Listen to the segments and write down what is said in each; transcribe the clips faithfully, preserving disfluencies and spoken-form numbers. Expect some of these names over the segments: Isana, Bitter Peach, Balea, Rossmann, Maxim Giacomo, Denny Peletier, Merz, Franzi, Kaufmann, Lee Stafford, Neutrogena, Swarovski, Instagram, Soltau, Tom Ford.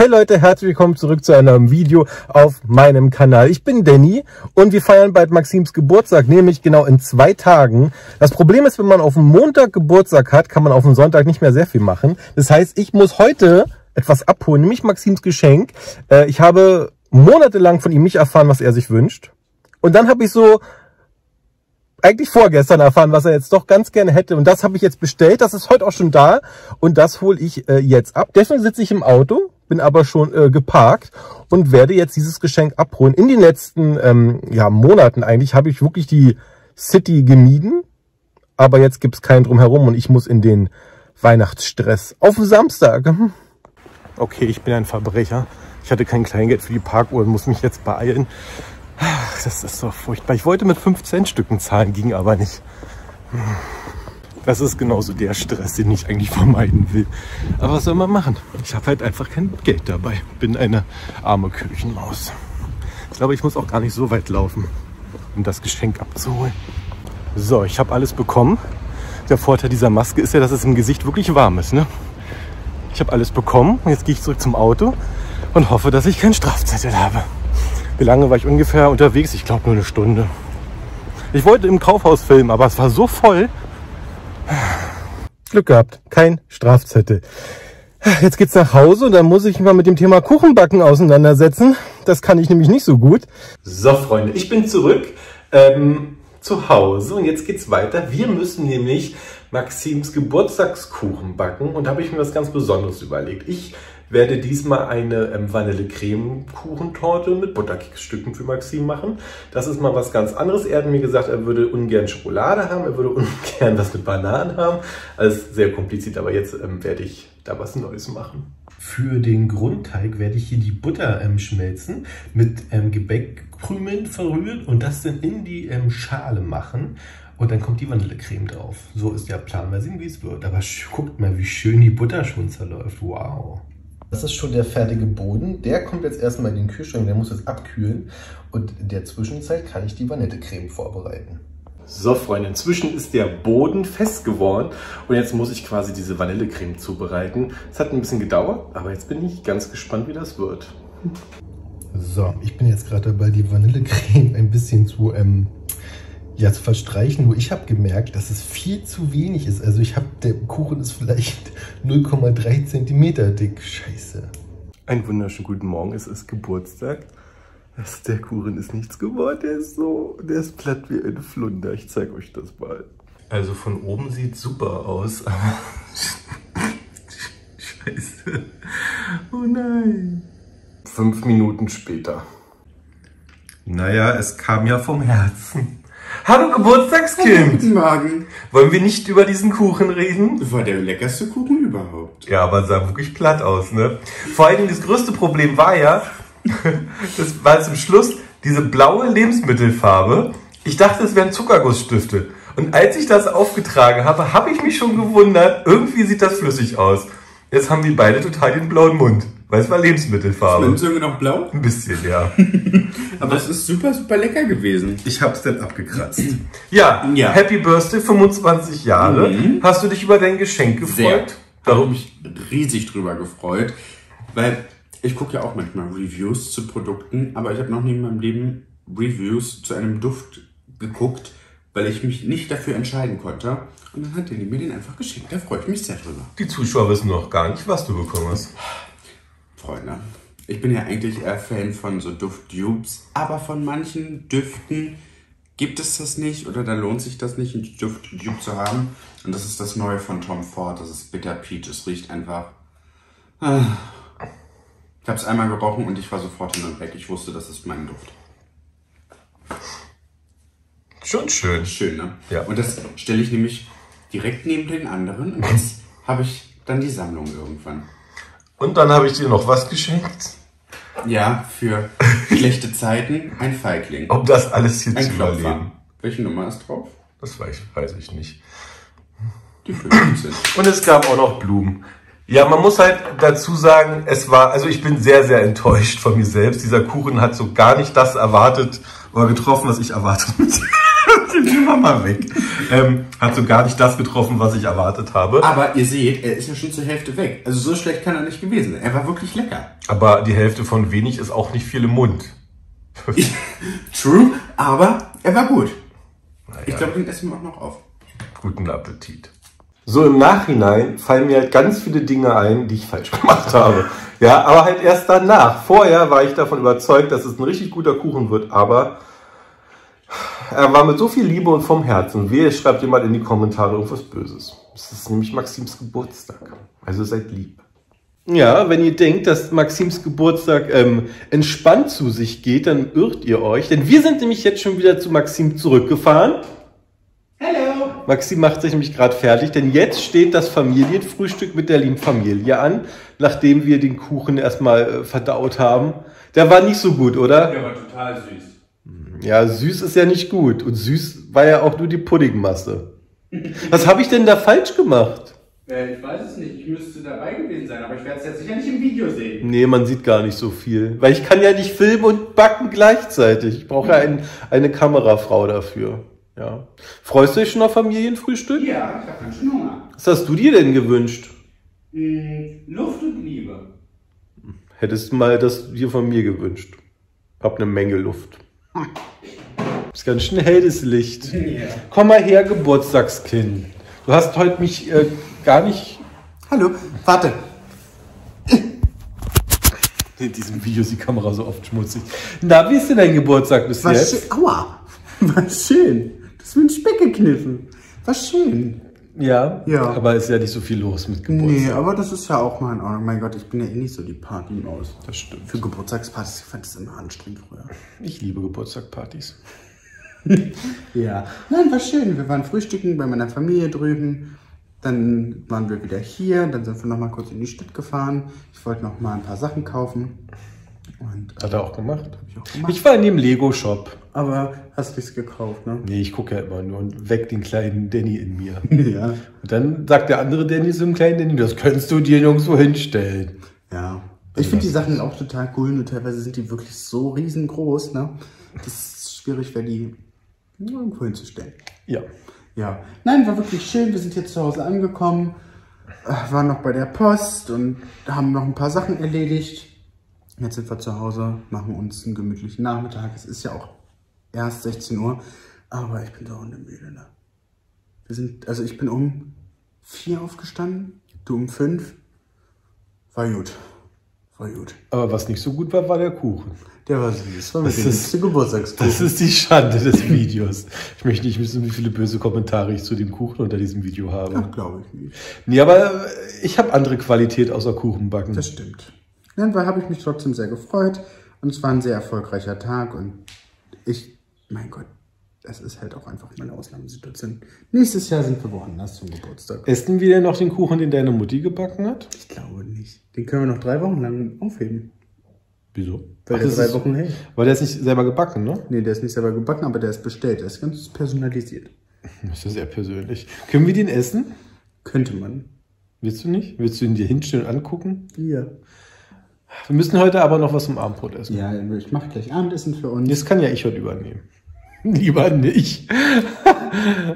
Hey Leute, herzlich willkommen zurück zu einem Video auf meinem Kanal. Ich bin Danny und wir feiern bald Maxims Geburtstag, nämlich genau in zwei Tagen. Das Problem ist, wenn man auf dem Montag Geburtstag hat, kann man auf dem Sonntag nicht mehr sehr viel machen. Das heißt, ich muss heute etwas abholen, nämlich Maxims Geschenk. Ich habe monatelang von ihm nicht erfahren, was er sich wünscht. Und dann habe ich so eigentlich vorgestern erfahren, was er jetzt doch ganz gerne hätte. Und das habe ich jetzt bestellt. Das ist heute auch schon da. Und das hole ich äh, jetzt ab. Deswegen sitze ich im Auto, bin aber schon äh, geparkt und werde jetzt dieses Geschenk abholen. In den letzten ähm, ja, Monaten eigentlich habe ich wirklich die City gemieden. Aber jetzt gibt es keinen drumherum und ich muss in den Weihnachtsstress. Auf den Samstag. Okay, ich bin ein Verbrecher. Ich hatte kein Kleingeld für die Parkuhr und muss mich jetzt beeilen. Das ist so furchtbar. Ich wollte mit fünf Cent Stücken zahlen, ging aber nicht. Das ist genauso der Stress, den ich eigentlich vermeiden will. Aber was soll man machen? Ich habe halt einfach kein Geld dabei. Bin eine arme Küchenmaus. Ich glaube, ich muss auch gar nicht so weit laufen, um das Geschenk abzuholen. So, ich habe alles bekommen. Der Vorteil dieser Maske ist ja, dass es im Gesicht wirklich warm ist, ne? Ich habe alles bekommen. Jetzt gehe ich zurück zum Auto und hoffe, dass ich keinen Strafzettel habe. Wie lange war ich ungefähr unterwegs? Ich glaube nur eine Stunde. Ich wollte im Kaufhaus filmen, aber es war so voll. Glück gehabt, kein Strafzettel. Jetzt geht's nach Hause und dann muss ich mich mal mit dem Thema Kuchenbacken auseinandersetzen. Das kann ich nämlich nicht so gut. So Freunde, ich bin zurück ähm, zu Hause und jetzt geht's weiter. Wir müssen nämlich Maxims Geburtstagskuchen backen und da habe ich mir was ganz Besonderes überlegt. Ich werde diesmal eine ähm, Vanille-Creme-Kuchentorte mit Butterkeksstücken für Maxim machen. Das ist mal was ganz anderes. Er hat mir gesagt, er würde ungern Schokolade haben, er würde ungern was mit Bananen haben. Alles sehr kompliziert, aber jetzt ähm, werde ich da was Neues machen. Für den Grundteig werde ich hier die Butter ähm, schmelzen, mit ähm, Gebäckkrümeln verrühren und das dann in die ähm, Schale machen. Und dann kommt die Vanillecreme drauf. So ist der Plan. Mal sehen, wie es wird. Aber guckt mal, wie schön die Butter schon zerläuft. Wow. Das ist schon der fertige Boden. Der kommt jetzt erstmal in den Kühlschrank, der muss jetzt abkühlen. Und in der Zwischenzeit kann ich die Vanillecreme vorbereiten. So Freunde, inzwischen ist der Boden fest geworden. Und jetzt muss ich quasi diese Vanillecreme zubereiten. Es hat ein bisschen gedauert, aber jetzt bin ich ganz gespannt, wie das wird. So, ich bin jetzt gerade dabei, die Vanillecreme ein bisschen zu, ähm, ja, zu verstreichen. Nur ich habe gemerkt, dass es viel zu wenig ist. Also ich habe, der Kuchen ist vielleicht null Komma drei Zentimeter dick. Scheiße. Einen wunderschönen guten Morgen. Es ist Geburtstag. Das, der Kuchen ist nichts geworden. Der ist so, der ist platt wie eine Flunder. Ich zeige euch das mal. Also von oben sieht super aus. Aber Scheiße. Oh nein. Fünf Minuten später. Naja, es kam ja vom Herzen. Hallo Geburtstagskind! Guten Morgen! Wollen wir nicht über diesen Kuchen reden? Das war der leckerste Kuchen überhaupt. Ja, aber sah wirklich platt aus, ne? Vor allen Dingen das größte Problem war ja, das war zum Schluss diese blaue Lebensmittelfarbe. Ich dachte, es wären Zuckergussstifte. Und als ich das aufgetragen habe, habe ich mich schon gewundert, irgendwie sieht das flüssig aus. Jetzt haben wir beide total den blauen Mund. Weil es war Lebensmittelfarbe. Ist sogar noch blau? Ein bisschen, ja. Aber es ist super, super lecker gewesen. Ich hab's dann abgekratzt. Ja, ja. Happy Birthday, fünfundzwanzig Jahre. Mhm. Hast du dich über dein Geschenk gefreut? Sehr. Darum habe mich riesig drüber gefreut. Weil ich gucke ja auch manchmal Reviews zu Produkten, aber ich habe noch nie in meinem Leben Reviews zu einem Duft geguckt, weil ich mich nicht dafür entscheiden konnte. Und dann hat der mir den einfach geschenkt. Da freue ich mich sehr drüber. Die Zuschauer wissen noch gar nicht, was du bekommen hast. Freunde, ich bin ja eigentlich eher Fan von so Duft-Dupes, aber von manchen Düften gibt es das nicht oder da lohnt sich das nicht, einen Duft-Dupe zu haben. Und das ist das Neue von Tom Ford, das ist Bitter Peach, es riecht einfach... Ich habe es einmal gerochen und ich war sofort hin und weg, ich wusste, das ist mein Duft. Schon schön. Schön, ne? Ja. Und das stelle ich nämlich direkt neben den anderen und jetzt habe ich dann die Sammlung irgendwann. Und dann habe ich dir noch was geschenkt. Ja, für schlechte Zeiten ein Feigling. Ob das alles hier zu überleben. Welche Nummer ist drauf? Das weiß, weiß ich nicht. Die fünfzehn. Und es gab auch noch Blumen. Ja, man muss halt dazu sagen, es war, also ich bin sehr, sehr enttäuscht von mir selbst. Dieser Kuchen hat so gar nicht das erwartet oder getroffen, was ich erwartet habe. sind die Mama weg. Ähm, hat so gar nicht das getroffen, was ich erwartet habe. Aber ihr seht, er ist ja schon zur Hälfte weg. Also so schlecht kann er nicht gewesen sein. Er war wirklich lecker. Aber die Hälfte von wenig ist auch nicht viel im Mund. True, aber er war gut. Naja. Ich glaube, den essen wir auch noch auf. Guten Appetit. So im Nachhinein fallen mir halt ganz viele Dinge ein, die ich falsch gemacht habe. Ja, aber halt erst danach. Vorher war ich davon überzeugt, dass es ein richtig guter Kuchen wird, aber er war mit so viel Liebe und vom Herzen. Wehe, schreibt jemand in die Kommentare irgendwas Böses. Es ist nämlich Maxims Geburtstag. Also seid lieb. Ja, wenn ihr denkt, dass Maxims Geburtstag ähm, entspannt zu sich geht, dann irrt ihr euch. Denn wir sind nämlich jetzt schon wieder zu Maxim zurückgefahren. Hallo! Maxim macht sich nämlich gerade fertig, denn jetzt steht das Familienfrühstück mit der lieben Familie an, nachdem wir den Kuchen erstmal äh, verdaut haben. Der war nicht so gut, oder? Der war total süß. Ja, süß ist ja nicht gut. Und süß war ja auch nur die Puddingmasse. Was habe ich denn da falsch gemacht? Ich weiß es nicht, ich müsste dabei gewesen sein, aber ich werde es jetzt sicher nicht im Video sehen. Nee, man sieht gar nicht so viel, weil ich kann ja nicht filmen und backen gleichzeitig. Ich brauche ja ein, eine Kamerafrau dafür. Ja. Freust du dich schon auf Familienfrühstück? Ja, ich habe ganz schön Hunger. Was hast du dir denn gewünscht? Hm, Luft und Liebe. Hättest du mal das dir von mir gewünscht. Ich habe eine Menge Luft. Ist ganz schön helles Licht. Ja. Komm mal her, Geburtstagskind. Du hast heute mich... Äh, gar nicht... Hallo, warte. In diesem Video ist die Kamera so oft schmutzig. Na, wie ist denn dein Geburtstag bis war jetzt? Aua, war schön. Das ist mit dem Speck gekniffen. War schön. Ja, ja, aber ist ja nicht so viel los mit Geburtstag. Nee, aber das ist ja auch mal in Ordnung. Mein Gott, ich bin ja eh nicht so die Party-Maus. Das stimmt. Für Geburtstagspartys, ich fand das immer anstrengend früher. Ich liebe Geburtstagspartys. Ja, nein, war schön. Wir waren frühstücken bei meiner Familie drüben. Dann waren wir wieder hier, dann sind wir noch mal kurz in die Stadt gefahren. Ich wollte noch mal ein paar Sachen kaufen. Und, äh, hat er auch gemacht. Hab ich auch gemacht. Ich war in dem Lego-Shop. Aber hast du es gekauft, ne? Nee, ich gucke ja immer nur und weck den kleinen Danny in mir. Ja. Und dann sagt der andere Danny zum kleinen Danny, das kannst du dir nirgendwo hinstellen. Ja. Ich finde die Sachen auch total cool, nur teilweise sind die wirklich so riesengroß, ne? Das ist schwierig, wenn die irgendwo hinzustellen. Ja. Ja, nein, war wirklich schön. Wir sind jetzt zu Hause angekommen, waren noch bei der Post und haben noch ein paar Sachen erledigt. Jetzt sind wir zu Hause, machen uns einen gemütlichen Nachmittag. Es ist ja auch erst sechzehn Uhr, aber ich bin da hundemüde, ne? Wir sind, also ich bin um vier aufgestanden, du um fünf. War gut. War gut. Aber was nicht so gut war, war der Kuchen. Der war süß. War das, ist, das ist die Schande des Videos. Ich möchte nicht wissen, wie viele böse Kommentare ich zu dem Kuchen unter diesem Video habe. Ach, glaube ich nicht. Nee, aber ich habe andere Qualität außer Kuchenbacken. Das stimmt. Dann habe ich mich trotzdem sehr gefreut. Und es war ein sehr erfolgreicher Tag. Und ich, mein Gott, das ist halt auch einfach meine Ausnahmesituation. Nächstes Jahr sind wir woanders zum Geburtstag. Essen wir denn noch den Kuchen, den deine Mutti gebacken hat? Ich glaube nicht. Den können wir noch drei Wochen lang aufheben. Wieso? Weil Ach, der drei Wochen hält. Weil der ist nicht selber gebacken, ne? Nee, der ist nicht selber gebacken, aber der ist bestellt. Der ist ganz personalisiert. Das ist ja sehr persönlich. Können wir den essen? Könnte man. Willst du nicht? Willst du ihn dir hinstellen und angucken? Ja. Wir müssen heute aber noch was zum Abendbrot essen. Ja, ich mache gleich Abendessen für uns. Das kann ja ich heute übernehmen. Lieber nicht.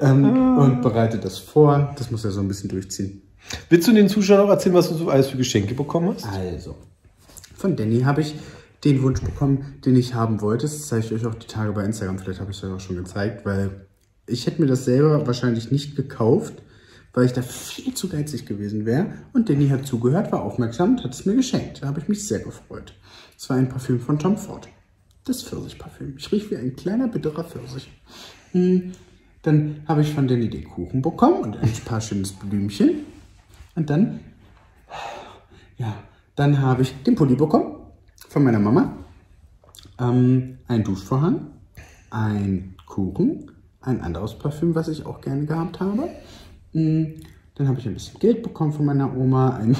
ähm, und bereite das vor. Das muss ja so ein bisschen durchziehen. Willst du den Zuschauern auch erzählen, was du so alles für Geschenke bekommen hast? Also, von Danny habe ich den Wunsch bekommen, den ich haben wollte. Das zeige ich euch auch die Tage bei Instagram. Vielleicht habe ich es euch auch schon gezeigt, weil ich hätte mir das selber wahrscheinlich nicht gekauft, weil ich da viel zu geizig gewesen wäre. Und Danny hat zugehört, war aufmerksam und hat es mir geschenkt. Da habe ich mich sehr gefreut. Es war ein Parfüm von Tom Ford. Das Pfirsichparfüm. Ich rieche wie ein kleiner, bitterer Pfirsich. Dann habe ich von Danny den Kuchen bekommen und ein paar schönes Blümchen. Und dann, ja, dann habe ich den Pulli bekommen von meiner Mama. Ähm, ein Duschvorhang, ein Kuchen, ein anderes Parfüm, was ich auch gerne gehabt habe. Dann habe ich ein bisschen Geld bekommen von meiner Oma, ein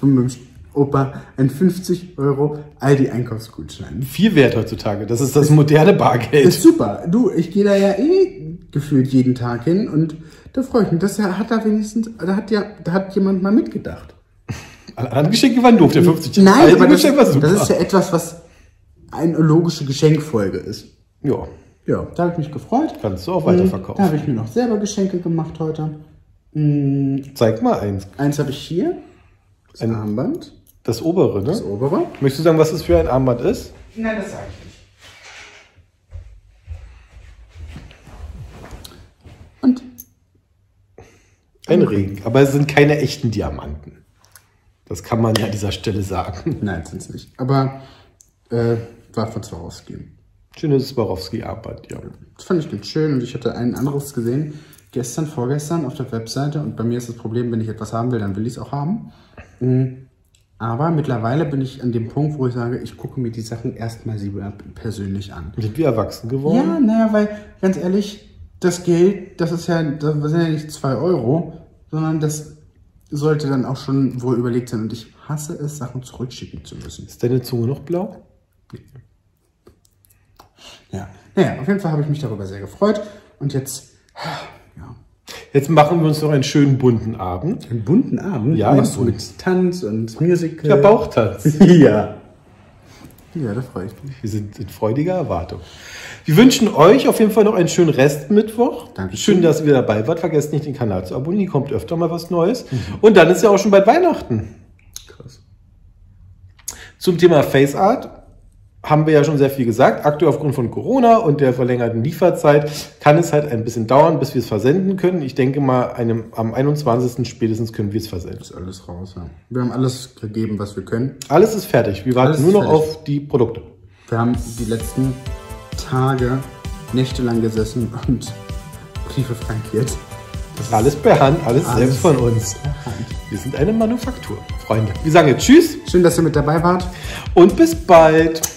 von meinem Opa, ein fünfzig Euro Aldi-Einkaufsgutschein. Viel wert heutzutage, das ist das moderne Bargeld. Das ist super. Du, ich gehe da ja eh gefühlt jeden Tag hin und da freue ich mich. Das hat da wenigstens, da hat ja, da hat jemand mal mitgedacht. Alle anderen Geschenke waren doof, der fünfzig Euro. Nein, aber das, das ist ja etwas, was eine logische Geschenkfolge ist. Ja. Ja. Da habe ich mich gefreut. Kannst du auch weiterverkaufen. Da habe ich mir noch selber Geschenke gemacht heute. Mhm. Zeig mal eins. Eins habe ich hier. Das ein Armband. Das obere, ne? Das obere. Möchtest du sagen, was das für ein Armband ist? Nein, das sage ich nicht. Und? Ein Ring. Aber es sind keine echten Diamanten. Das kann man ja an dieser Stelle sagen. Nein, sind es nicht. Aber äh, war von Swarovski. Schönes Swarovski-Armband, ja. Das fand ich ganz schön. Und ich hatte ein anderes gesehen, gestern, vorgestern auf der Webseite. Und bei mir ist das Problem, wenn ich etwas haben will, dann will ich es auch haben. Aber mittlerweile bin ich an dem Punkt, wo ich sage, ich gucke mir die Sachen erstmal persönlich an. Sind wir erwachsen geworden? Ja, naja, weil ganz ehrlich, das Geld, das ist ja, das sind ja nicht zwei Euro, sondern das sollte dann auch schon wohl überlegt sein. Und ich hasse es, Sachen zurückschicken zu müssen. Ist deine Zunge noch blau? Nee. Ja, naja, auf jeden Fall habe ich mich darüber sehr gefreut. Und jetzt, ja. Jetzt machen wir uns noch einen schönen bunten Abend. Einen bunten Abend? Ja, was so mit Tanz und Musical. Ja, Bauchtanz. Ja. Ja, da freue ich mich. Wir sind in freudiger Erwartung. Wir wünschen euch auf jeden Fall noch einen schönen Restmittwoch. Dankeschön. Schön, dass ihr dabei wart. Vergesst nicht, den Kanal zu abonnieren. Hier kommt öfter mal was Neues. Mhm. Und dann ist ja auch schon bald Weihnachten. Krass. Zum Thema Face Art haben wir ja schon sehr viel gesagt. Aktuell aufgrund von Corona und der verlängerten Lieferzeit kann es halt ein bisschen dauern, bis wir es versenden können. Ich denke mal, einem, am einundzwanzigsten spätestens können wir es versenden. Ist alles raus, ja. Wir haben alles gegeben, was wir können. Alles ist fertig. Wir warten nur noch auf die Produkte. Wir haben die letzten Tage, Nächte lang gesessen und Briefe frankiert. Das alles per Hand, alles, alles selbst von uns. Wir sind eine Manufaktur, Freunde. Wir sagen jetzt tschüss. Schön, dass ihr mit dabei wart. Und bis bald.